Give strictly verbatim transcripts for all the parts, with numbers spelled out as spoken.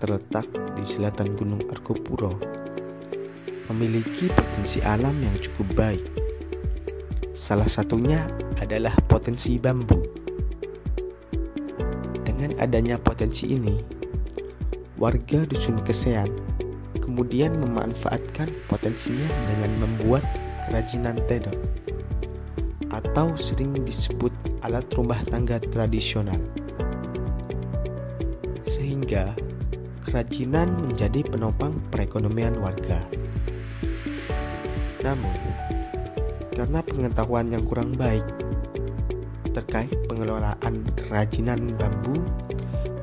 terletak di selatan Gunung Arko Puro memiliki potensi alam yang cukup baik. Salah satunya adalah potensi bambu. Dengan adanya potensi ini, warga Dusun Kesean kemudian memanfaatkan potensinya dengan membuat kerajinan tedok atau sering disebut alat rumah tangga tradisional. Sehingga kerajinan menjadi penopang perekonomian warga. Namun, karena pengetahuan yang kurang baik terkait pengelolaan kerajinan bambu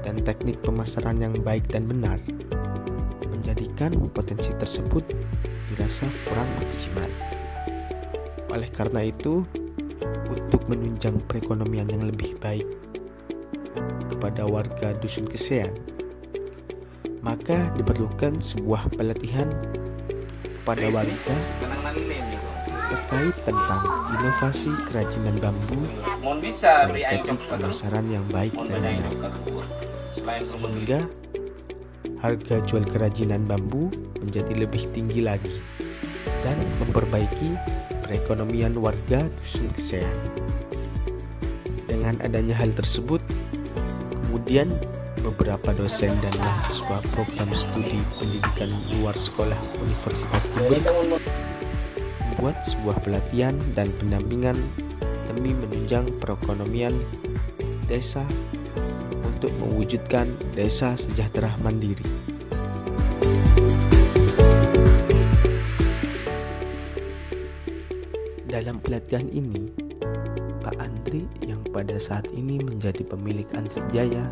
dan teknik pemasaran yang baik dan benar, menjadikan potensi tersebut dirasa kurang maksimal. Oleh karena itu, untuk menunjang perekonomian yang lebih baik kepada warga Dusun Kesean, maka diperlukan sebuah pelatihan kepada warga terkait tentang inovasi kerajinan bambu dan teknik pemasaran yang baik dan benar, sehingga harga jual kerajinan bambu menjadi lebih tinggi lagi dan memperbaiki perekonomian warga Dusun Kesean. Dengan adanya hal tersebut, kemudian beberapa dosen dan mahasiswa program studi pendidikan luar sekolah Universitas Jember membuat sebuah pelatihan dan pendampingan demi menunjang perekonomian desa untuk mewujudkan Desa Sejahtera Mandiri. Dalam pelatihan ini, Pak Andri yang pada saat ini menjadi pemilik Andri Jaya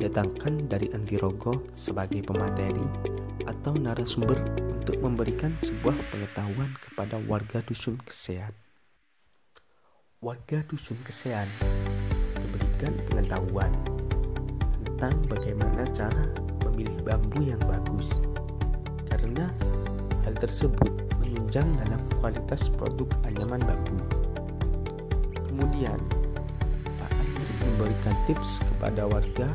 didatangkan dari Antirogo sebagai pemateri atau narasumber untuk memberikan sebuah pengetahuan kepada warga Dusun Kesean. Warga Dusun Kesean diberikan pengetahuan tentang bagaimana cara memilih bambu yang bagus, karena hal tersebut menunjang dalam kualitas produk anyaman bambu. Kemudian, Pak Andri memberikan tips kepada warga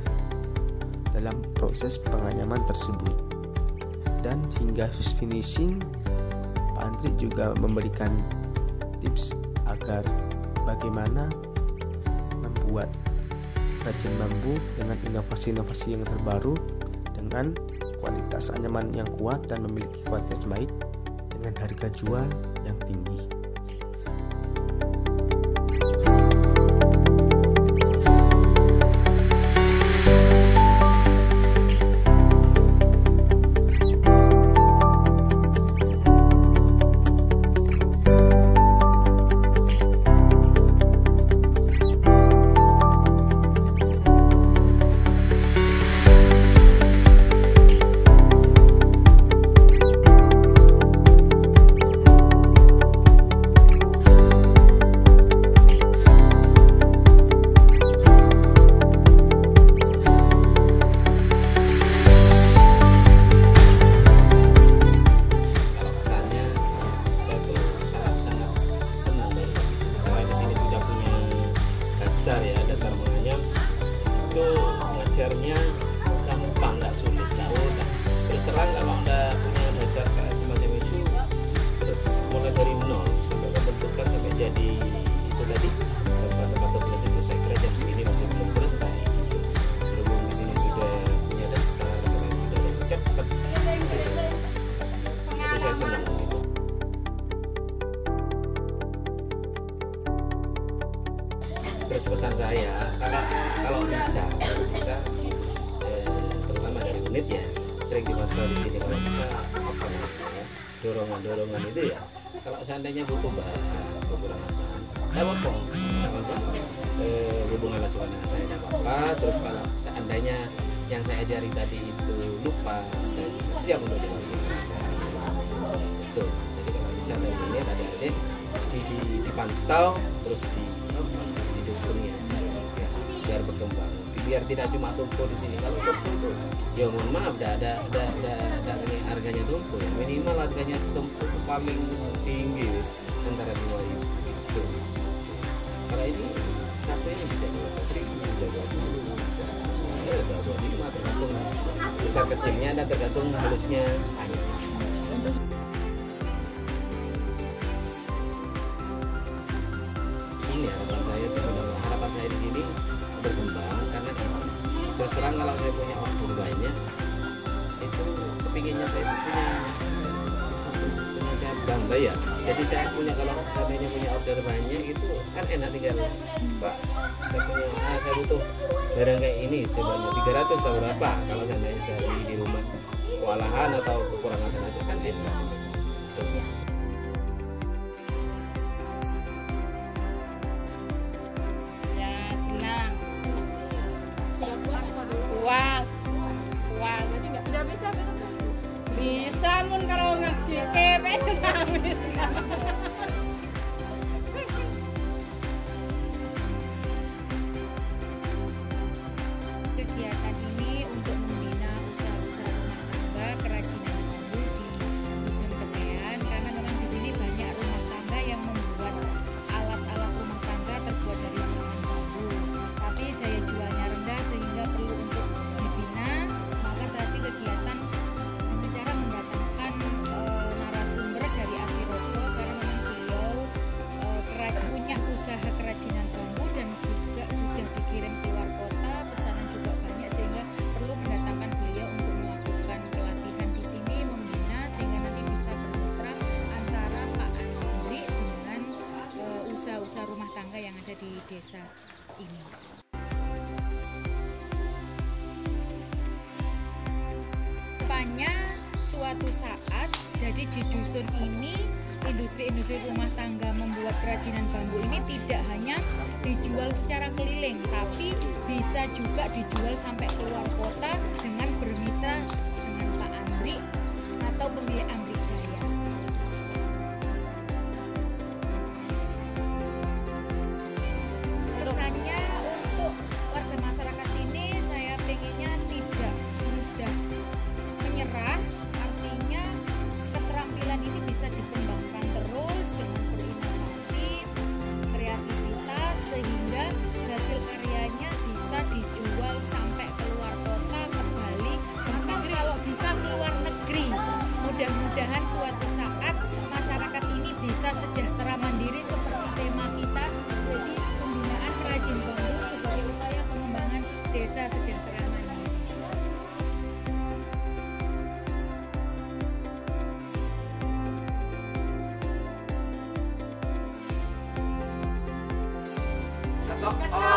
dalam proses penganyaman tersebut. Dan hingga finishing, Pak Andri juga memberikan tips agar bagaimana membuat kerajinan bambu dengan inovasi-inovasi yang terbaru, dengan kualitas anyaman yang kuat dan memiliki kualitas baik, dengan harga jual yang tinggi. Dasar ya, dasar menganyam itu ngajarnya gampang, nggak sulit. Kalau terus terang kalau anda punya dasar kayak semacam itu, terus mulai dari nol sampai pembentukan sampai jadi itu tadi tempat-tempat tulis itu, saya kira jam segini masih belum selesai gitu. Berhubung di sini sudah punya dasar, saya sudah cepat gitu. Itu saya senang gitu. Terus pesan saya, kalau kalau bisa, kalau bisa, eh, terutama dari unit ya, sering dipatroli di sini kalau bisa, apa namanya, dorongan-dorongan itu ya. Kalau seandainya butuh bahan, kekurangan bahan, nggak apa-apa, nggak apa-apa, eh, hubungan langsung dengan saya nggak apa-apa. Terus kalau seandainya yang saya ajari tadi itu lupa, saya bisa siap untuk jawabnya. Itu, jadi kalau bisa dari unit ada adik dipantau, terus di dukunnya ya, biar berkembang, biar tidak cuma tumpul di sini. Kalau tumpul itu ya mohon maaf, dah ada ada ada ini harganya tumpul ya. Minimal harganya tumpul paling tinggi wis antara dua ribu itu wis. Kalau ini sampai ini bisa dua ribu, bisa dua ribu, bisa dua ribu lima tergantung besar kecilnya dan tergantung halusnya air. Ini harapan saya, harapan saya di sini berkembang karena terus terang kalau saya punya waktu banyak, itu kepinginnya saya punya punya cabang ya. Jadi saya punya, kalau seandainya punya order banyak itu kan enak, tinggal Pak, saya punya, ah, saya butuh barang kayak ini sebanyak tiga ratus atau berapa, kalau seandainya saya di rumah kewalahan atau kekurangan tenaga kan enak. Ya senang, puas, puas. Sudah bisa bisa pun kalau nggak kepet kami. Kegiatan ini untuk membina usaha-usaha rumah tangga kerajinan bambu di Dusun Kesean, karena memang di sini banyak rumah tangga yang membuat alat-alat rumah tangga terbuat dari bahan bambu, tapi daya jualnya rendah sehingga perlu untuk dibina. Maka tadi kegiatan bicara mendatangkan e, narasumber dari Antirogo, karena memang beliau e, keraj, punya usaha kerajinan bambu dan juga sudah dikirim keluar kota. Pesanan juga banyak sehingga perlu mendatangkan beliau untuk melakukan pelatihan di sini, membina sehingga nanti bisa bermitra antara Pak Andri dengan e, usaha-usaha rumah tangga yang ada di desa ini. Suatu saat, jadi di dusun ini industri-industri rumah tangga membuat kerajinan bambu ini tidak hanya dijual secara keliling, tapi bisa juga dijual sampai keluar kota dengan bermitra dengan Pak Andri atau pemilik Andri Jaya. Pesannya untuk warga masyarakat sini, saya pengennya tidak mudah menyerah. Artinya keterampilan ini bisa dikembangkan terus dengan berinovasi, kreativitas, sehingga hasil karyanya bisa dijual sampai keluar kota, ke Bali, bahkan kalau bisa ke luar negeri. Mudah-mudahan suatu saat masyarakat ini bisa sejahtera mandiri seperti tema kita. Jadi pembinaan kerajin bambu sebagai upaya pengembangan desa sejahtera mandiri. Stop.